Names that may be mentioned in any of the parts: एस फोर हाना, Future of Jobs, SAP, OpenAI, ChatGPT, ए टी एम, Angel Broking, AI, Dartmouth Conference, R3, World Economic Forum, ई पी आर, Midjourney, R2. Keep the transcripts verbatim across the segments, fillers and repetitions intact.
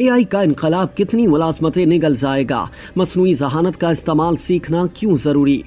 ए आई का इनकलाब कितनी मुलाजमतें निगल जाएगा। मस्नूई जहानत का इस्तेमाल सीखना क्यों ज़रूरी।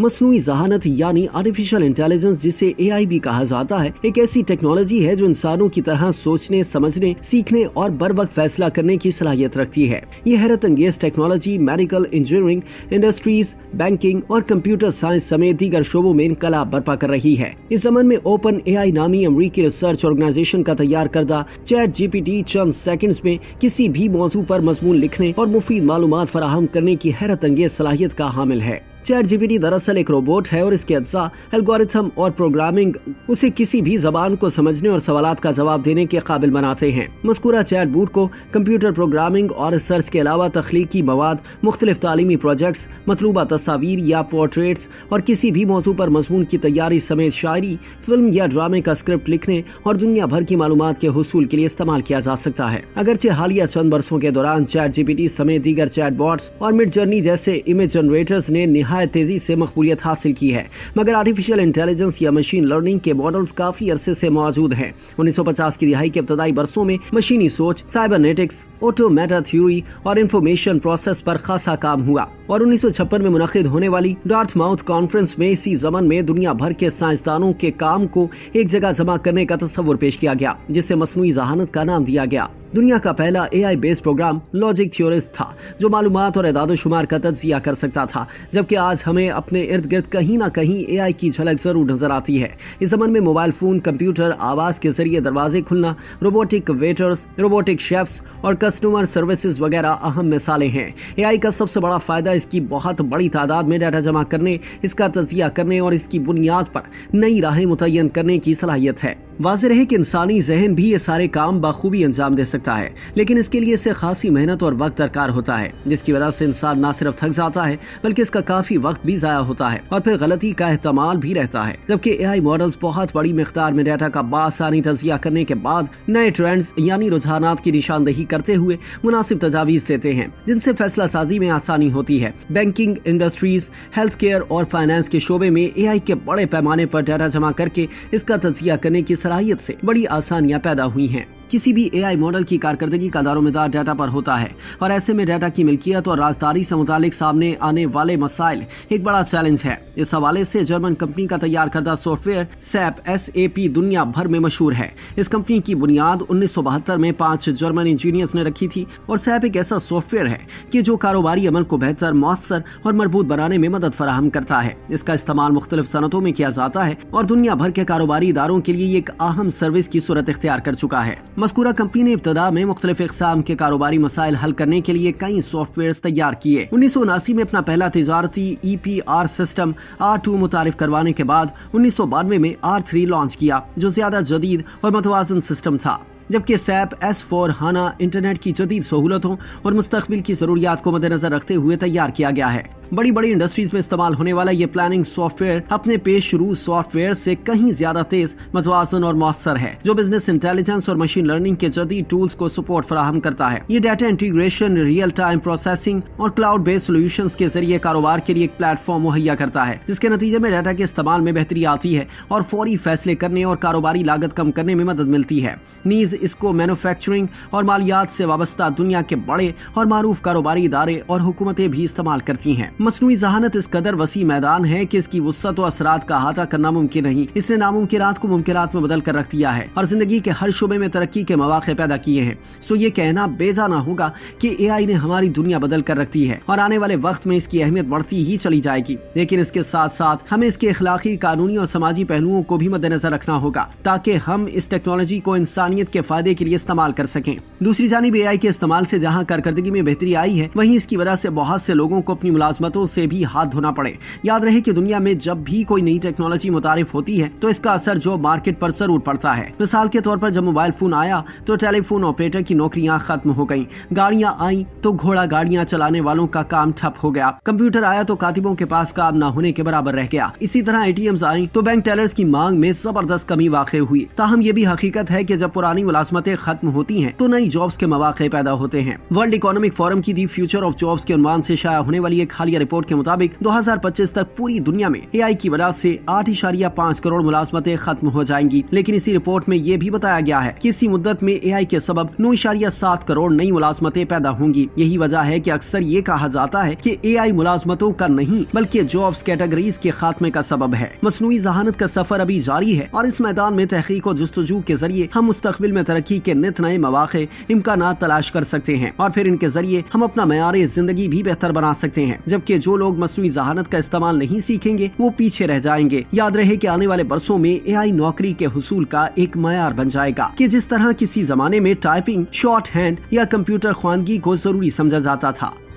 मस्नूई जहानत यानी आर्टिफिशियल इंटेलिजेंस, जिसे ए आई भी कहा जाता है, एक ऐसी टेक्नोलॉजी है जो इंसानों की तरह सोचने, समझने, सीखने और बर वक्त फैसला करने की सलाहियत रखती है। ये हैरत अंगेज technology medical, engineering, industries, banking और कंप्यूटर साइंस समेत दीगर शोबों में इनकलाब बर्पा कर रही है। इस जमन में ओपन ए आई नामी अमरीकी रिसर्च ऑर्गेनाइजेशन का तैयार करदा चैट जी पी टी चंद सेकेंड में किसी भी मौजू पर मजमून लिखने और मुफीद मालूमात फराहम करने की हैरत अंगेज सलाहियत का हामिल है। चैट जी पी टी दरअसल एक रोबोट है और इसके अज्जा, एल्गोरिथम और प्रोग्रामिंग उसे किसी भी जबान को समझने और सवालात का जवाब देने के काबिल बनाते हैं। मस्कूरा चैटबॉट को कंप्यूटर प्रोग्रामिंग और रिसर्च के अलावा तख्लीकी मवाद, मुख्तलिफ तालीमी प्रोजेक्ट्स, मतलूबा तस्वीर या पोर्ट्रेट्स और किसी भी मौजू पर मजमून की तैयारी समेत शायरी, फिल्म या ड्रामे का स्क्रिप्ट लिखने और दुनिया भर की मालूमात के हुसूल के लिए इस्तेमाल किया जा सकता है। अगरचे हालिया चंद बरसों के दौरान चैट जी पी टी समेत दीगर चैटबॉट्स और मिड जर्नी जैसे इमेज जनरेटर्स ने तेजी से मकबूलियत हासिल की है, मगर आर्टिफिशियल इंटेलिजेंस या मशीन लर्निंग के मॉडल्स काफी अरसे से मौजूद हैं। उन्नीस सौ पचास की दिहाई के इब्तदाई बरसों में मशीनी सोच, साइबरनेटिक्स, ऑटोमेटा थ्योरी और इंफॉर्मेशन प्रोसेस पर खासा काम हुआ और उन्नीस सौ छप्पन में मुनक़िद होने वाली डार्टमाउथ कॉन्फ्रेंस में इसी जमन में दुनिया भर के साइंसदानों के काम को एक जगह जमा करने का तस्वुर पेश किया गया, जिसे मस्नूई जहानत का नाम दिया गया। दुनिया का पहला A I based program logic theorist था, जो मालूमात और एदाद शुमार का तजिया कर सकता था, जबकि आज हमें अपने इर्द गिर्द कहीं ना कहीं ए आई की झलक जरूर नजर आती है। इस जमन में मोबाइल फोन, कंप्यूटर आवाज के जरिए दरवाजे खुलना, रोबोटिक वेटर्स, रोबोटिक शेफ्स और कस्टमर सर्विसेज वगैरह अहम मिसालें हैं। ए आई का सबसे बड़ा फायदा इसकी बहुत बड़ी तादाद में डाटा जमा करने, इसका तजिया करने और इसकी बुनियाद पर नई राहें मुतय्यन करने की सलाहियत है। वाज़ेह रहे कि इंसानी जहन भी ये सारे काम बखूबी अंजाम दे सकता है, लेकिन इसके लिए इसे खासी मेहनत और वक्त दरकार होता है, जिसकी वजह से इंसान ना सिर्फ थक जाता है बल्कि इसका काफी वक्त भी ज़ाया होता है और फिर गलती का एहतमाल भी रहता है। जबकि ए आई मॉडल्स बहुत बड़ी मिक़दार में डाटा का बासानी तजिया करने के बाद नए ट्रेंड्स यानी रुझानात की निशानदेही करते हुए मुनासिब तजावीज़ देते हैं, जिनसे फैसला साजी में आसानी होती है। बैंकिंग, इंडस्ट्रीज, हेल्थ केयर और फाइनेंस के शोबे में ए आई के बड़े पैमाने पर डाटा जमा करके इसका तजिया करने की सलाहियत से बड़ी आसानियां पैदा हुई हैं। किसी भी ए आई मॉडल की कारकर्दगी का दारोमदार डाटा पर होता है और ऐसे में डाटा की मिल्कियत और राजदारी से मुतालिक सामने आने वाले मसाइल एक बड़ा चैलेंज है। इस हवाले से जर्मन कंपनी का तैयार करदा software SAP S A P दुनिया भर में मशहूर है। इस कंपनी की बुनियाद उन्नीस सौ बहत्तर में पांच जर्मन इंजीनियर्स ने रखी थी और सैप एक ऐसा सॉफ्टवेयर है कि जो कारोबारी अमल को बेहतर, मौसर और मरबूत बनाने में मदद फराहम करता है। इसका इस्तेमाल मुख्तलिफ सनतों में किया जाता है और दुनिया भर के कारोबारी इदारों के लिए एक अहम सर्विस की सूरत इख्तियार कर चुका है। मस्कूरा कंपनी ने इब्तदा में मुख्तलिफ इक़साम के कारोबारी मसाइल हल करने के लिए कई सॉफ्टवेयर तैयार किए। उन्नीस सौ उनासी में अपना पहला तजारती ई पी आर system R two मुतारिफ करवाने के बाद उन्नीस सौ बानवे में आर थ्री लॉन्च किया, जो ज्यादा जदीद और मतवाजन सिस्टम था, जबकि SAP एस फोर हाना internet की जदीद सहूलतों और मुस्तकबिल की जरूरियात को मद्देनजर रखते हुए तैयार किया गया है। बड़ी बड़ी इंडस्ट्रीज में इस्तेमाल होने वाला ये प्लानिंग सॉफ्टवेयर अपने पेशरू सॉफ्टवेयर से कहीं ज्यादा तेज, मतवाजन और मौसर है, जो बिजनेस इंटेलिजेंस और मशीन लर्निंग के जदीद टूल्स को सपोर्ट फराहम करता है। ये data integration, real time processing और क्लाउड बेस्ड सोल्यूशन के जरिए कारोबार के लिए एक प्लेटफॉर्म मुहैया करता है, जिसके नतीजे में डाटा के इस्तेमाल में बेहतरी आती है और फौरी फैसले करने और कारोबारी लागत कम करने में मदद मिलती है। नीज इसको मैन्युफैक्चरिंग और मालियात से वाबस्ता दुनिया के बड़े और मारूफ कारोबारी इदारे और हुकूमतें भी इस्तेमाल करती हैं। मस्नूई जहानत इस कदर वसी मैदान है कि इसकी वुसअत और असरात का अहाता करना मुमकिन नहीं। इसने नामुमकिनात को मुमकिनात में बदल कर रख दिया है और जिंदगी के हर शुबे में तरक्की के मौके पैदा किए हैं। सो ये कहना बेजाना होगा कि ए आई ने हमारी दुनिया बदल कर रखती है और आने वाले वक्त में इसकी अहमियत बढ़ती ही चली जाएगी, लेकिन इसके साथ साथ हमें इसके अखलाकी, कानूनी और समाजी पहलुओं को भी मद्देनजर रखना होगा ताकि हम इस टेक्नोलॉजी को इंसानियत के फायदे के लिए इस्तेमाल कर सकें। दूसरी जानिब ए आई के इस्तेमाल से जहां कारकर्दगी में बेहतरी आई है, वहीं इसकी वजह से बहुत से लोगों को अपनी मुलाजमतों से भी हाथ धोना पड़े। याद रहे कि दुनिया में जब भी कोई नई टेक्नोलॉजी मुतारिफ होती है तो इसका असर जो मार्केट पर जरूर पड़ता है। मिसाल के तौर पर जब मोबाइल फोन आया तो टेलीफोन ऑपरेटर की नौकरियां खत्म हो गयी, गाड़ियां आई तो घोड़ा गाड़ियां चलाने वालों का काम ठप हो गया, कंप्यूटर आया तो कातिबों के पास काम न होने के बराबर रह गया। इसी तरह ए टी एम आई तो बैंक टेलर्स की मांग में जबरदस्त कमी वाक़ हुई। ताहम ये भी हकीकत है की जब पुरानी मुलाजमतें खत्म होती हैं तो नई जॉब्स के मौके पैदा होते हैं। वर्ल्ड इकोनॉमिक फोरम की दी फ्यूचर ऑफ जॉब्स के अनुमान से शाया होने वाली एक हालिया रिपोर्ट के मुताबिक दो हज़ार पच्चीस तक पूरी दुनिया में एआई की वजह से आठ इशारिया पाँच करोड़ मुलाजमतें खत्म हो जाएंगी। लेकिन इसी रिपोर्ट में ये भी बताया गया है कि इसी मुद्दत में एआई के सबब नौ इशारिया सात करोड़ नई मुलाजमतें पैदा होंगी। यही वजह है कि अक्सर ये कहा जाता है कि एआई मुलाजमतों का नहीं बल्कि जॉब्स कैटेगरीज के खात्मे का सबब है। मस्नूई जहानत का सफर अभी जारी है और इस मैदान में तहकीक और जुस्तजू के जरिए हम मुस्तकबिल में तरक्की के नित नए मौके इम्कानात तलाश कर सकते हैं और फिर इनके जरिए हम अपना मयारे जिंदगी भी बेहतर बना सकते हैं। जबकि जो लोग मस्नूई जहानत का इस्तेमाल नहीं सीखेंगे वो पीछे रह जाएंगे। याद रहे कि आने वाले बरसों में एआई नौकरी के हुसूल का एक मयार बन जाएगा कि जिस तरह किसी जमाने में टाइपिंग, शॉर्ट हैंड या कंप्यूटर ख्वानगी को जरूरी समझा जाता था।